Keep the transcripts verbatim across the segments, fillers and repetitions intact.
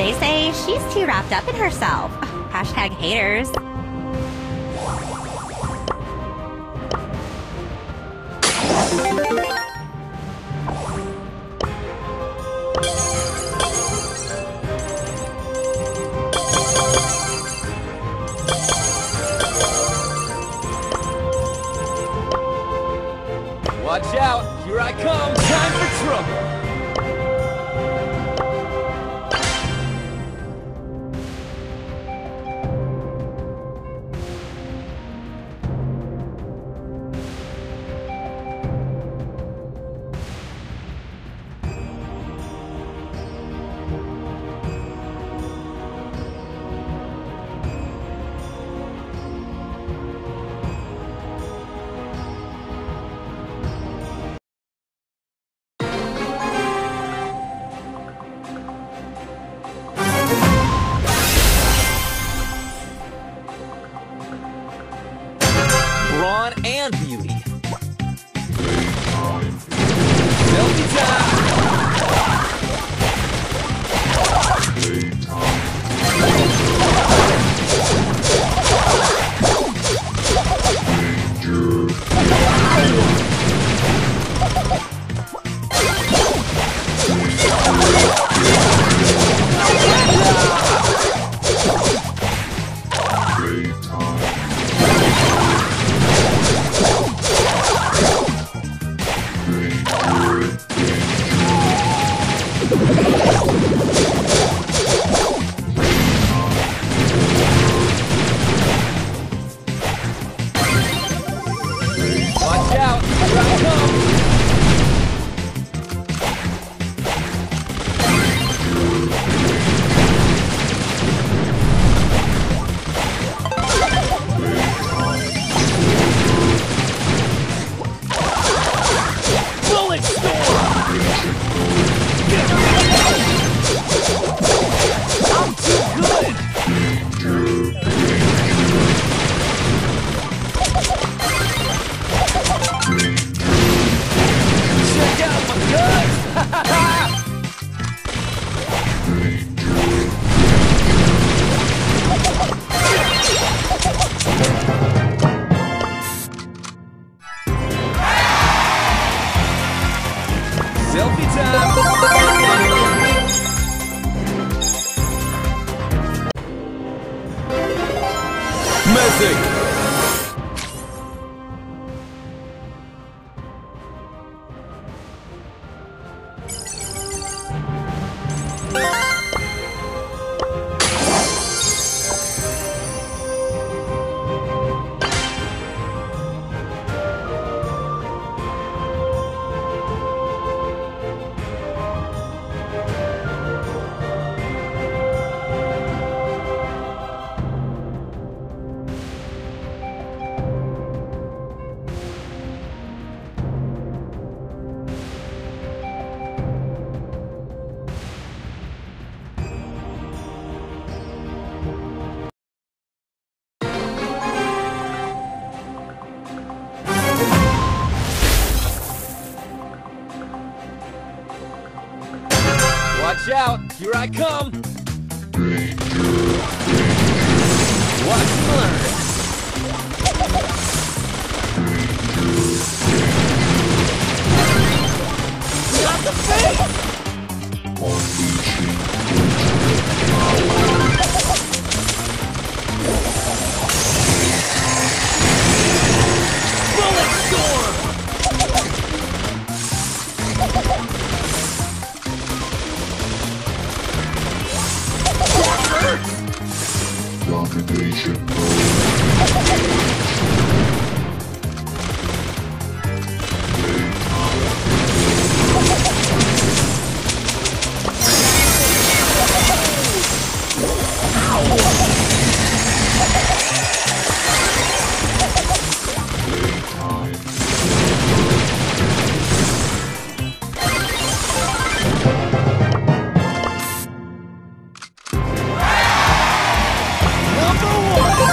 They say she's too wrapped up in herself. Hashtag haters. Watch out! Here I come! Time for trouble! And beauty. Selfie time. Watch out! Here I come! Watch and learn! Not the face! Number one!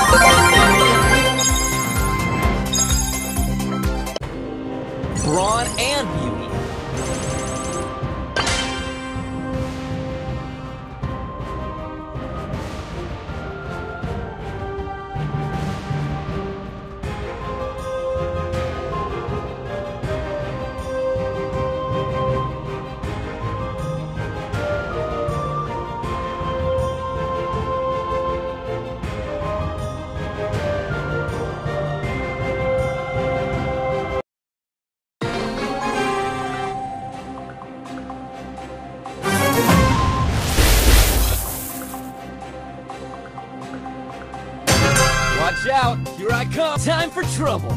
Watch out! Here I come! Time for trouble!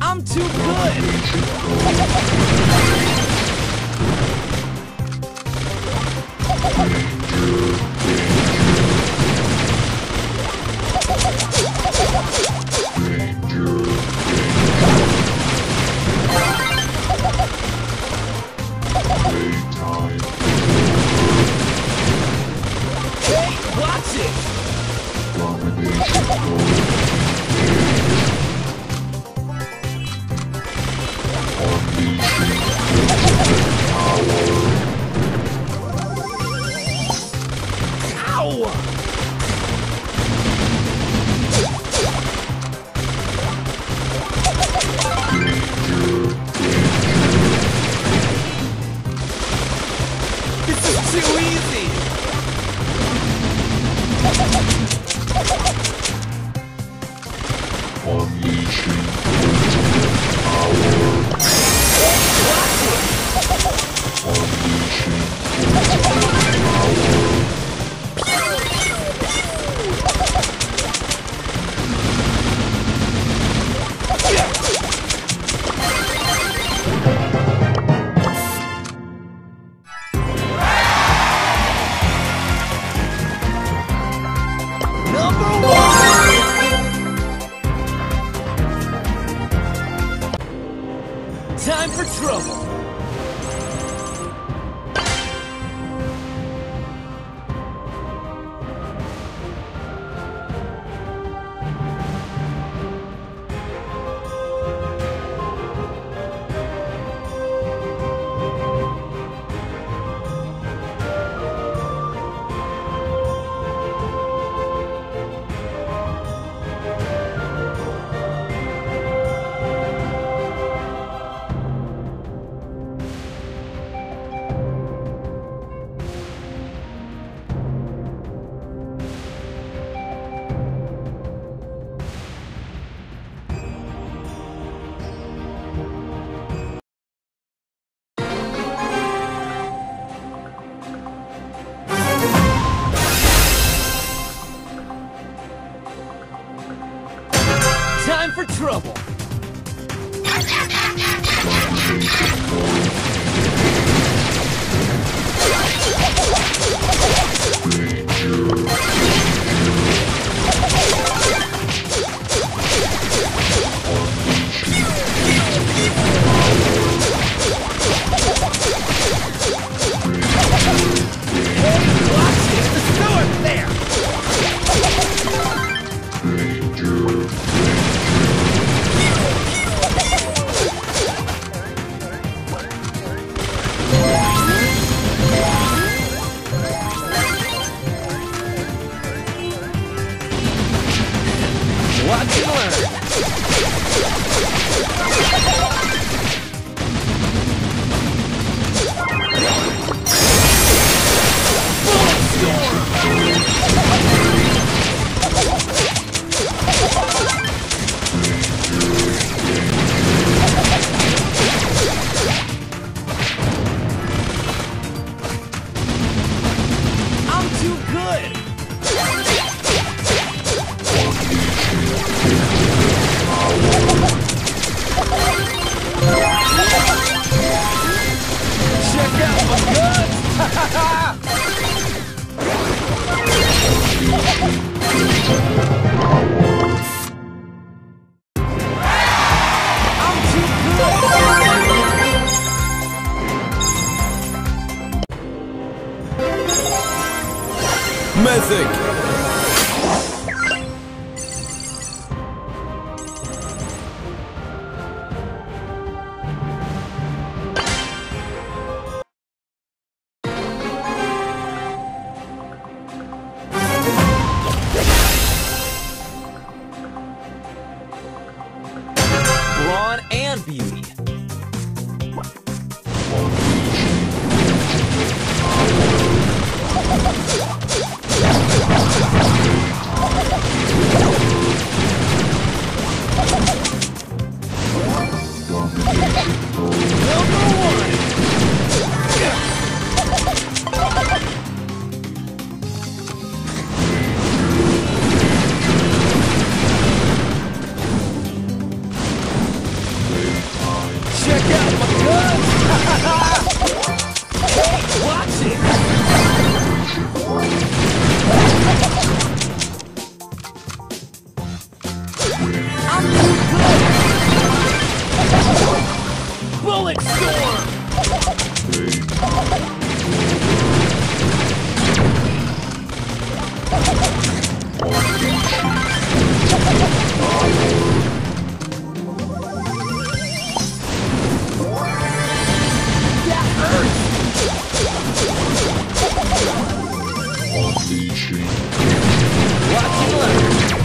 I'm too good! Hey, watch it! This is too easy! Unleashing power. Unleashing power. Time for trouble! Time for trouble! Watch and learn! I'm too good! Mythic! Brawn and beauty! Number one! Unleashing. Rock and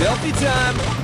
selfie time!